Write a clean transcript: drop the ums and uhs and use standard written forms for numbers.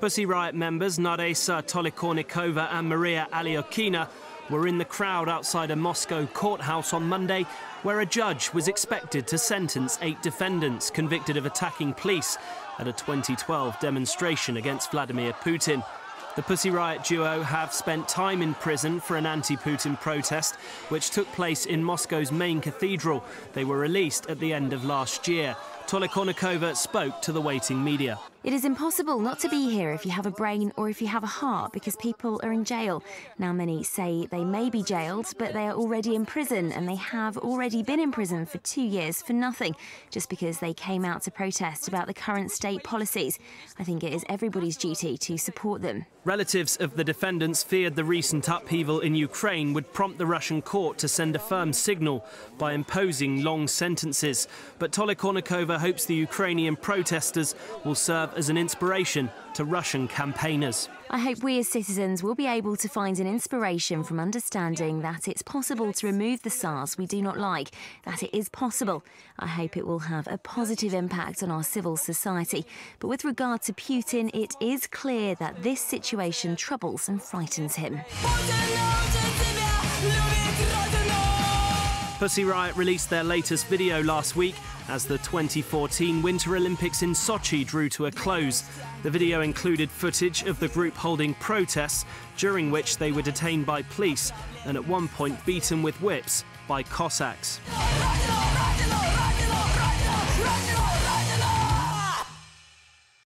Pussy Riot members Nadezhda Tolokonnikova and Maria Alyokhina were in the crowd outside a Moscow courthouse on Monday, where a judge was expected to sentence 8 defendants convicted of attacking police at a 2012 demonstration against Vladimir Putin. The Pussy Riot duo have spent time in prison for an anti-Putin protest, which took place in Moscow's main cathedral. They were released at the end of last year. Tolokonnikova spoke to the waiting media. It is impossible not to be here if you have a brain or if you have a heart, because people are in jail. Now, many say they may be jailed, but they are already in prison, and they have already been in prison for 2 years for nothing, just because they came out to protest about the current state policies. I think it is everybody's duty to support them. Relatives of the defendants feared the recent upheaval in Ukraine would prompt the Russian court to send a firm signal by imposing long sentences. But Tolokonnikova hopes the Ukrainian protesters will serve as an inspiration to Russian campaigners. I hope we as citizens will be able to find an inspiration from understanding that it's possible to remove the SARS we do not like, that it is possible. I hope it will have a positive impact on our civil society. But with regard to Putin, it is clear that this situation troubles and frightens him. Pussy Riot released their latest video last week as the 2014 Winter Olympics in Sochi drew to a close. The video included footage of the group holding protests, during which they were detained by police and at one point beaten with whips by Cossacks.